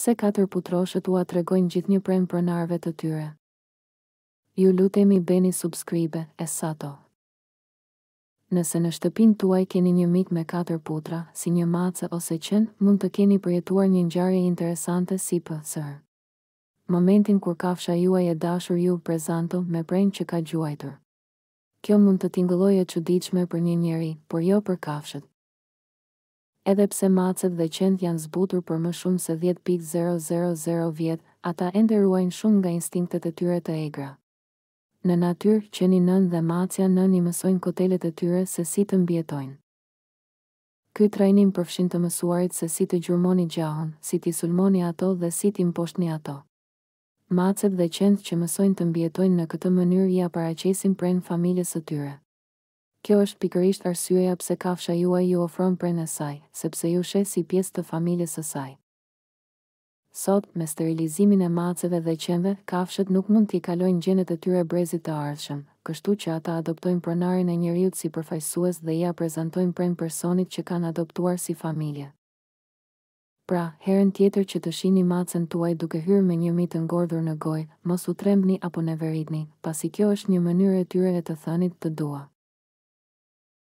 pse katër putroshët u atregojnë gjithnjë prej pronarëve të tyre. Ju lutemi bëni subscribe e sato. Nëse në shtëpinë tuaj keni një mik me 4 putra, si një macë ose qen, mund të keni përjetuar një ngjarje interesante sipër. Momentin kur kafsha juaj e dashur ju prezanton me prenjë që ka gjuajtur. Kjo mund të tingëllojë e çuditshme për një njeri, por jo për kafshët. Edhe pse macet dhe qenët janë zbutur për më shumë se 10,000 vjet, ata ende ruajnë shumë nga instinktet e tyre të egra. Në natyrë, qeni nën dhe macja nën i mësojnë kotelet e tyre se si të mbjetojnë. Ky trajnim përfshin të mësuarit se si të gjurmoni gjahun, si t'i sulmoni ato dhe si t'i mposhtni ato. Macet dhe qenët që mësojnë të mbjetojnë në këtë mënyrë i aparaqesin pren familjes së tyre. Kjo është pikërisht arsyeja pse kafsha juaj ju ofron pren e saj, sepse ju sheh si pjesë të familjes së saj. Sot, me sterilizimin e maceve dhe qenve, kafshët nuk mund t'i kalojnë gjenet e tyre brezit të ardhshëm, kështu që ata adoptojnë pronarin e njeriut si përfaqësues dhe ia prezantojnë pren personit që kanë adoptuar si familje. Pra, herën tjetër që të shihni macën tuaj duke hyrë me një mitë ngordhur në gojë, mos u trembni apo neveritni, pasi kjo është një mënyrë e tyre e të thënit të dua.